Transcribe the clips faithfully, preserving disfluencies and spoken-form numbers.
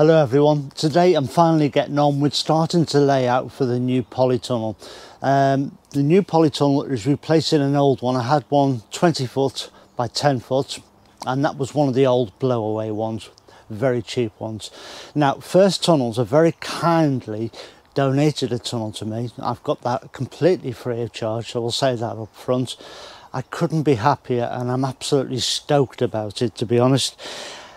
Hello everyone, today I'm finally getting on with starting to lay out for the new polytunnel. Um, the new polytunnel is replacing an old one. I had one twenty foot by ten foot and that was one of the old blow away ones, very cheap ones. Now First Tunnels have very kindly donated a tunnel to me. I've got that completely free of charge, so we'll say that up front. I couldn't be happier and I'm absolutely stoked about it, to be honest.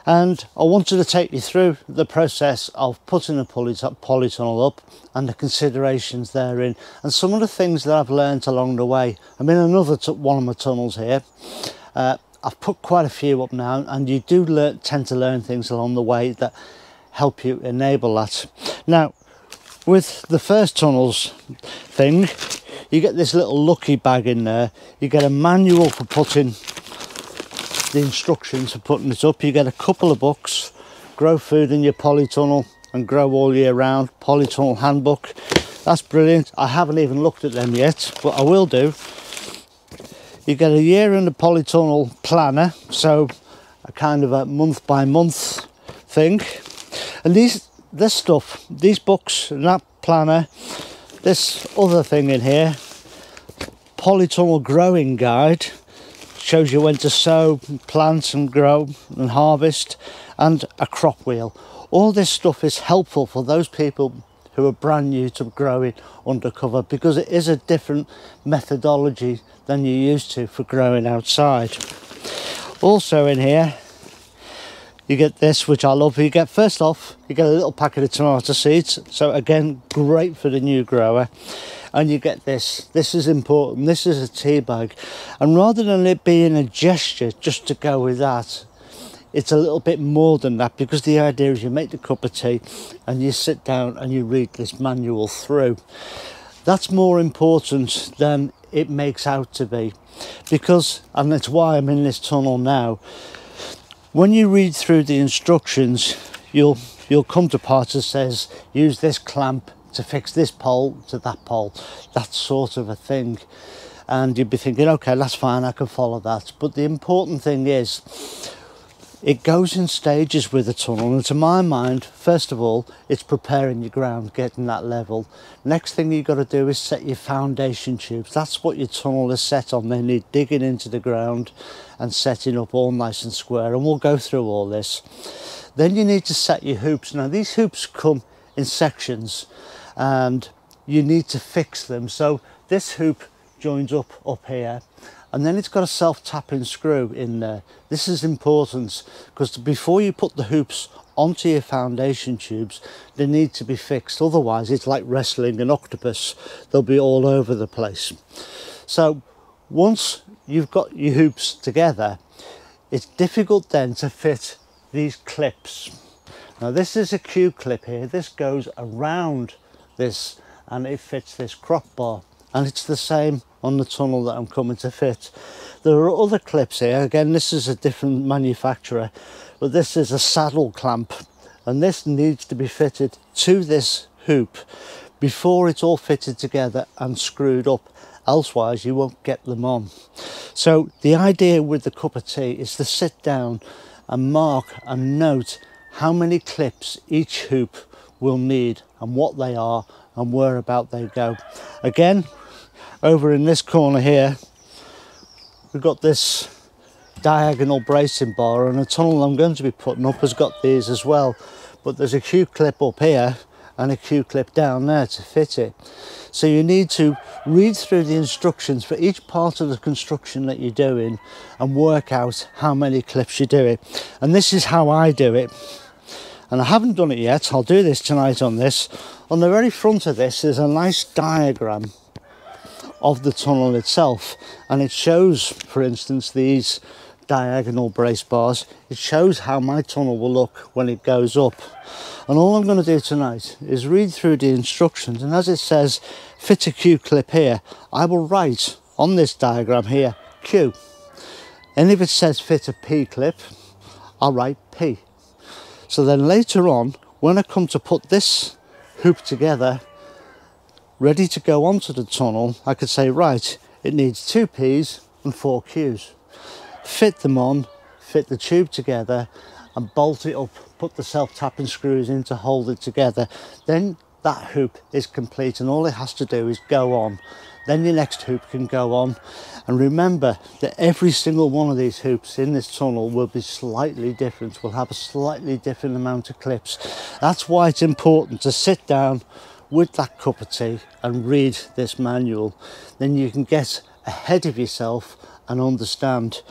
And I wanted to take you through the process of putting a polytunnel up and the considerations therein and some of the things that I've learned along the way. I'm in another one of my tunnels here. Uh, I've put quite a few up now, and you do learn, tend to learn things along the way that help you enable that. Now, with the First Tunnels thing, you get this little lucky bag in there. You get a manual for putting the instructions for putting it up. You get a couple of books, Grow Food in Your Polytunnel and Grow All Year Round, Polytunnel Handbook. That's brilliant. I haven't even looked at them yet, but I will do. You get a year in the polytunnel planner, so a kind of a month by month thing. And these, this stuff, these books and that planner, this other thing in here, Polytunnel Growing Guide, shows you when to sow, plant and grow and harvest, and a crop wheel. All this stuff is helpful for those people who are brand new to growing undercover, because it is a different methodology than you're used to for growing outside. Also in here you get this, which I love. You get, first off, you get a little packet of tomato seeds, so again great for the new grower. And you get this, this is important, this is a tea bag. And rather than it being a gesture just to go with that, it's a little bit more than that, because the idea is you make the cup of tea and you sit down and you read this manual through. That's more important than it makes out to be, because, and that's why I'm in this tunnel now, when you read through the instructions, you'll, you'll come to part that says, use this clamp to fix this pole to that pole, that sort of a thing. And you'd be thinking, okay, that's fine, I can follow that. But the important thing is, it goes in stages with the tunnel. And to my mind, first of all, it's preparing your ground, getting that level. Next thing you've got to do is set your foundation tubes. That's what your tunnel is set on. They need digging into the ground and setting up all nice and square. And we'll go through all this. Then you need to set your hoops. Now, these hoops come in sections, and you need to fix them. So this hoop joins up up here, and then it's got a self-tapping screw in there. This is important, because before you put the hoops onto your foundation tubes, they need to be fixed, otherwise it's like wrestling an octopus, they'll be all over the place. So once you've got your hoops together, it's difficult then to fit these clips. Now this is a cube clip here, this goes around this and it fits this crop bar, and it's the same on the tunnel that I'm coming to fit. There are other clips here, again this is a different manufacturer, but this is a saddle clamp, and this needs to be fitted to this hoop before it's all fitted together and screwed up, elsewise you won't get them on. So the idea with the cup of tea is to sit down and mark and note how many clips each hoop will need and what they are and whereabout they go. Again, over in this corner here, we've got this diagonal bracing bar, and the tunnel I'm going to be putting up has got these as well, but there's a Q clip up here and a Q clip down there to fit it. So you need to read through the instructions for each part of the construction that you're doing and work out how many clips you do it. And this is how I do it. And I haven't done it yet, I'll do this tonight on this. On the very front of this is a nice diagram of the tunnel itself, and it shows, for instance, these diagonal brace bars, it shows how my tunnel will look when it goes up. And all I'm going to do tonight is read through the instructions, and as it says fit a Q clip here, I will write on this diagram here Q, and if it says fit a P clip, I'll write P. So then later on, when I come to put this hoop together, ready to go onto the tunnel, I could say, right, it needs two P's and four Q's. Fit them on, fit the tube together and bolt it up put the self-tapping screws in to hold it together, then that hoop is complete and all it has to do is go on. Then your next hoop can go on. And remember that every single one of these hoops in this tunnel will be slightly different, will have a slightly different amount of clips. That's why it's important to sit down with that cup of tea and read this manual. Then you can get ahead of yourself and understand.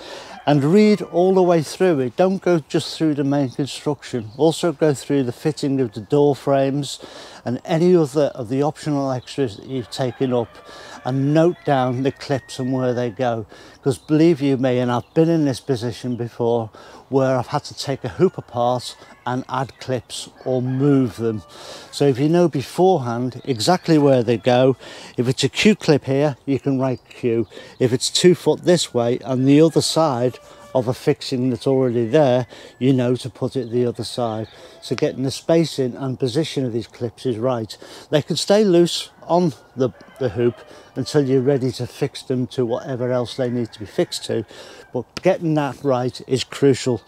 And read all the way through it. Don't go just through the main construction. Also go through the fitting of the door frames and any other of the optional extras that you've taken up, and note down the clips and where they go. Because believe you me, and I've been in this position before, where I've had to take a hoop apart and add clips or move them. So if you know beforehand exactly where they go, if it's a Q clip here, you can write Q. If it's two foot this way and the other side of a fixing that's already there, you know to put it the other side. So getting the spacing and position of these clips is right. They can stay loose on the, the hoop until you're ready to fix them to whatever else they need to be fixed to, but getting that right is crucial,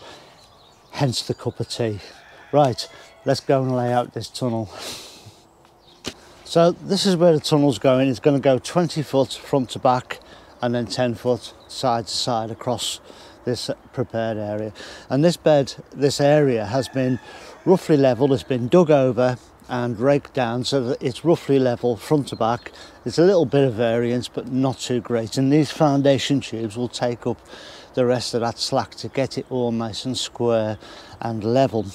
hence the cup of tea. Right, let's go and lay out this tunnel. So this is where the tunnel's going. It's going to go twenty foot front to back and then ten foot side to side across this prepared area. And this bed, this area has been roughly level, it's been dug over and raked down so that it's roughly level front to back. It's a little bit of variance, but not too great. And these foundation tubes will take up the rest of that slack to get it all nice and square and level.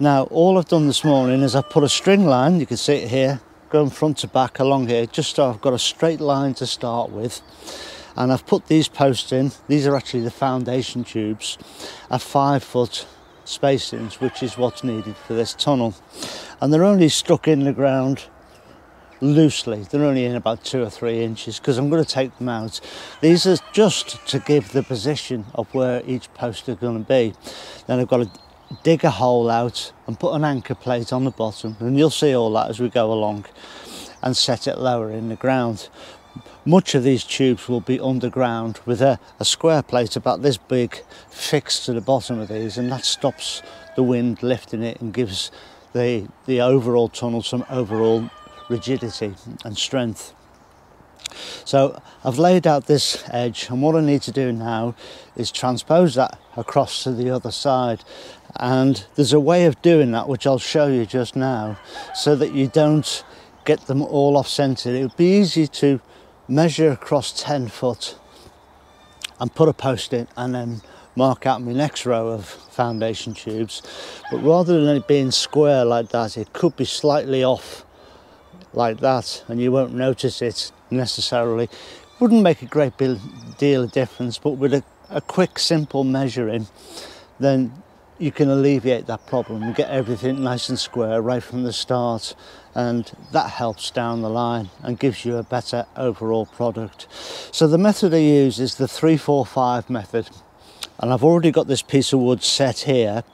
Now, all I've done this morning is I've put a string line, you can see it here, going front to back along here, just so I've got a straight line to start with. And I've put these posts in. These are actually the foundation tubes at five foot spacings, which is what's needed for this tunnel. And they're only stuck in the ground loosely. They're only in about two or three inches because I'm going to take them out. These are just to give the position of where each post is going to be. Then I've got to dig a hole out and put an anchor plate on the bottom. And you'll see all that as we go along, and set it lower in the ground. Much of these tubes will be underground with a, a square plate about this big fixed to the bottom of these, and that stops the wind lifting it and gives the, the overall tunnel some overall rigidity and strength. So I've laid out this edge, and what I need to do now is transpose that across to the other side. And there's a way of doing that which I'll show you just now, so that you don't get them all off centre. It would be easy to measure across ten foot and put a post in and then mark out my next row of foundation tubes, but rather than it being square like that, it could be slightly off like that and you won't notice it necessarily. Wouldn't make a great deal of difference, but with a, a quick simple measuring, then you can alleviate that problem and get everything nice and square right from the start, and that helps down the line and gives you a better overall product. So the method I use is the three four five method, and I've already got this piece of wood set here,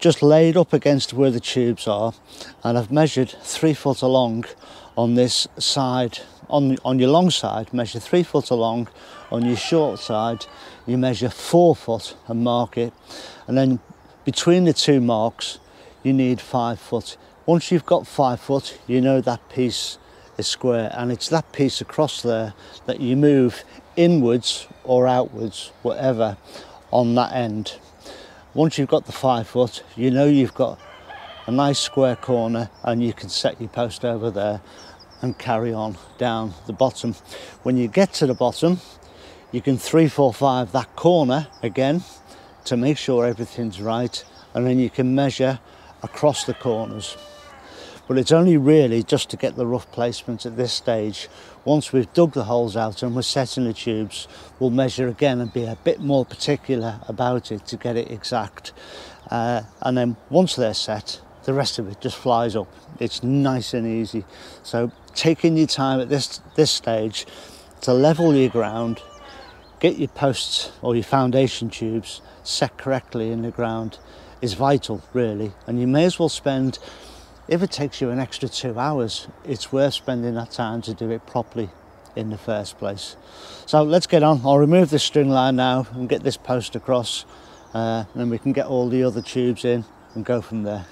just laid up against where the tubes are, and I've measured three foot along on this side. On, on your long side, measure three foot along. On your short side, you measure four foot and mark it. And then between the two marks, you need five foot. Once you've got five foot, you know that piece is square, and it's that piece across there that you move inwards or outwards, whatever, on that end. Once you've got the five foot, you know you've got a nice square corner and you can set your post over there and carry on down the bottom. When you get to the bottom, you can three, four, five that corner again to make sure everything's right, and then you can measure across the corners. But it's only really just to get the rough placement at this stage. Once we've dug the holes out and we're setting the tubes, we'll measure again and be a bit more particular about it to get it exact. Uh, and then once they're set, the rest of it just flies up. It's nice and easy. So taking your time at this this stage to level your ground, get your posts or your foundation tubes set correctly in the ground is vital, really. And you may as well spend, if it takes you an extra two hours, it's worth spending that time to do it properly in the first place. So let's get on. I'll remove this string line now and get this post across, uh, and then we can get all the other tubes in and go from there.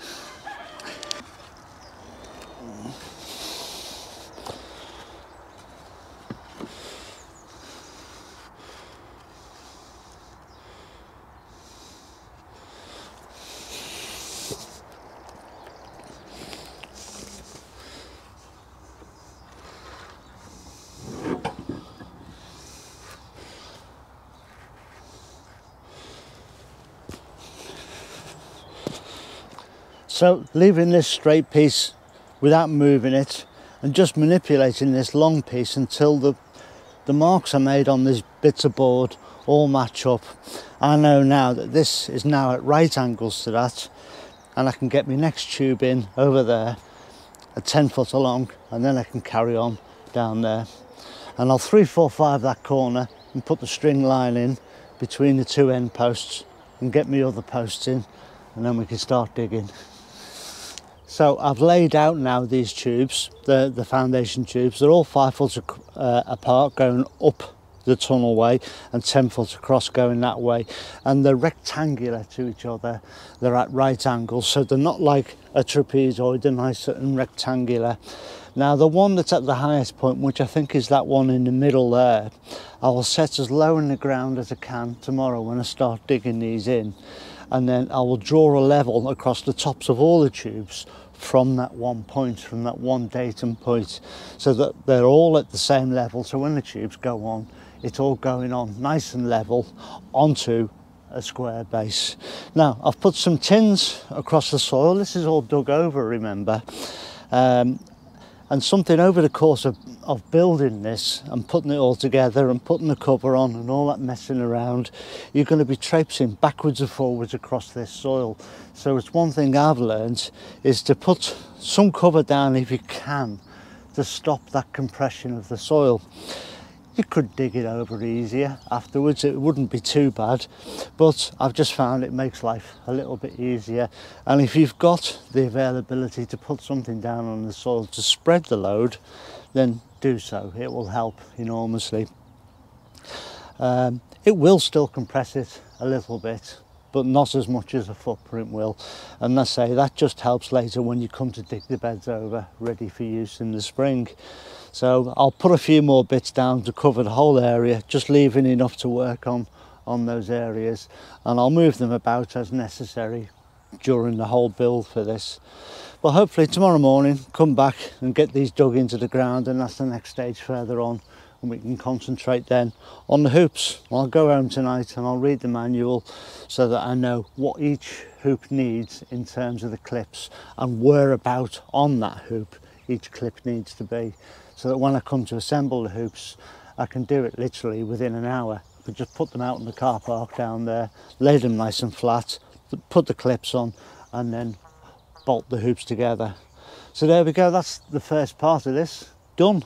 So leaving this straight piece without moving it and just manipulating this long piece until the, the marks I made on these bits of board all match up. I know now that this is now at right angles to that, and I can get my next tube in over there at ten foot along, and then I can carry on down there. And I'll three four five that corner and put the string line in between the two end posts and get my other posts in, and then we can start digging. So I've laid out now these tubes, the, the foundation tubes. They're all five foot uh, apart going up the tunnel way and ten foot across going that way. And they're rectangular to each other. They're at right angles, so they're not like a trapezoid, they're nice and rectangular. Now the one that's at the highest point, which I think is that one in the middle there, I will set as low in the ground as I can tomorrow when I start digging these in. And then I will draw a level across the tops of all the tubes from that one point, from that one datum point, so that they're all at the same level. So when the tubes go on, it's all going on nice and level onto a square base. Now, I've put some tins across the soil. This is all dug over, remember. Um, and something over the course of, of building this and putting it all together and putting the cover on and all that messing around, you're going to be traipsing backwards and forwards across this soil. So it's one thing I've learned is to put some cover down if you can to stop that compression of the soil. You could dig it over easier afterwards, it wouldn't be too bad, but I've just found it makes life a little bit easier. And if you've got the availability to put something down on the soil to spread the load, then do so. It will help enormously. Um, it will still compress it a little bit, but not as much as a footprint will. And I say that just helps later when you come to dig the beds over, ready for use in the spring. So I'll put a few more bits down to cover the whole area, just leaving enough to work on on those areas, and I'll move them about as necessary during the whole build for this. But hopefully tomorrow morning come back and get these dug into the ground, and that's the next stage further on, and we can concentrate then on the hoops. I'll go home tonight and I'll read the manual so that I know what each hoop needs in terms of the clips and whereabout on that hoop each clip needs to be, so that when I come to assemble the hoops I can do it literally within an hour. But just put them out in the car park down there, lay them nice and flat, put the clips on, and then bolt the hoops together. So there we go, that's the first part of this done.